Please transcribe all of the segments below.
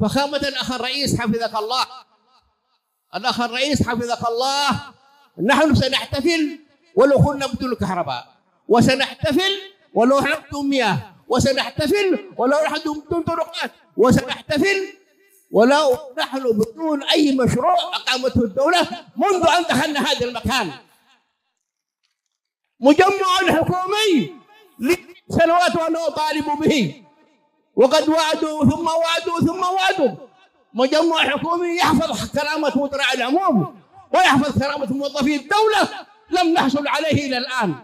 فخامة الأخ الرئيس حفظك الله، الأخ الرئيس حفظك الله، نحن سنحتفل ولو كنا بدون كهرباء، وسنحتفل ولو نحن بدون مياه، وسنحتفل ولو نحن بدون طرقات، وسنحتفل ولو نحن بدون أي مشروع أقامته الدولة منذ أن دخلنا هذا المكان. مجمع حكومي لسنوات وأنه طالبوا به، وقد وعدوا ثم وعدوا ثم وعدوا. مجمع حكومي يحفظ كرامة مطرع العموم ويحفظ كرامة موظفي الدولة، لم نحصل عليه إلى الآن.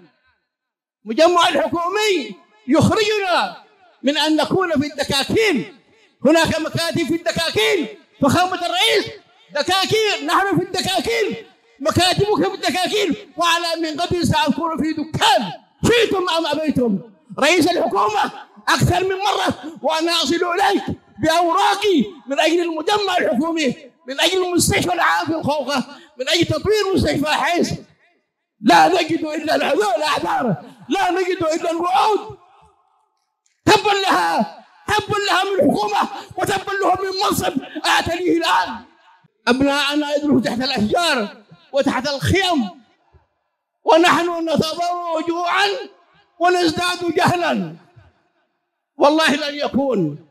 مجمع الحكومي يخرجنا من أن نكون في الدكاكين، هناك مكاتب في الدكاكين. فخامة الرئيس، دكاكين، نحن في الدكاكين، مكاتبك في الدكاكين، وعلى من قبل سأكون في دكان شئتم أم أبيتم. رئيس الحكومة أكثر من مرة وأنا أصل إليك بأوراقي من أجل المجمع الحكومي، من أجل المستشفى العام في الخوخة، من أجل تطوير مستشفى حيث لا نجد إلا الأعذار، لا نجد إلا الوعود. تبا لها، تبا لها من الحكومة، وتبا له من منصب أعتليه الآن. أبناءنا يدرسوا تحت الأشجار وتحت الخيم، ونحن نتضرر جوعا ونزداد جهلا. والله لن يكون،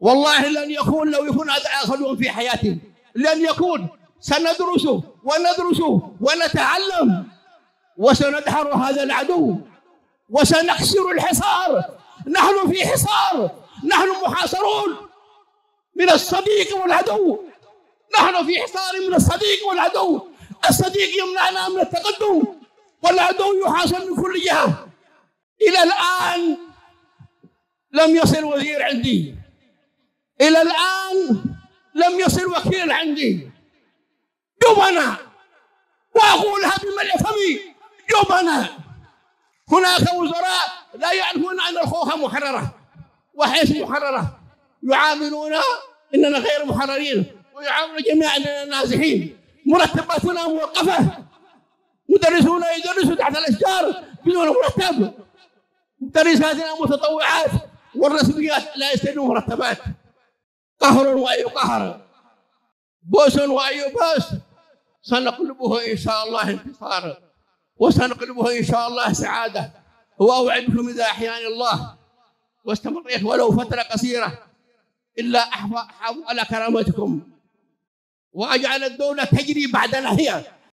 والله لن يكون. لو يكون هذا آخر في حياتي لن يكون. سندرس وندرس ونتعلم، وسندحر هذا العدو، وسنكسر الحصار. نحن في حصار، نحن محاصرون من الصديق والعدو، نحن في حصار من الصديق والعدو. الصديق يمنعنا من التقدم، والعدو يحاصر من كل جهة. إلى الآن لم يصل وزير عندي، إلى الآن لم يصل وكيل عندي. جبنة، وأقولها بملء فمي، جبنة. هناك وزراء لا يعرفون أن الخوخة محررة، وحيث محررة يعاملون إننا غير محررين، ويعامل جميع أننا نازحين. مرتباتنا موقفة، مدرسون يدرسوا تحت الأشجار بدون مرتب، مدرساتنا متطوعات، والرسميات لا يستلمون مرتبات. قهر وأي قهر، بؤس وأي بؤس. سنقلبه إن شاء الله انتصارا، وسنقلبه إن شاء الله سعادة. وأوعدكم إذا أحياني الله واستمريت ولو فترة قصيرة إلا أحافظ على كرامتكم، وأجعل الدولة تجري بعدنا هي.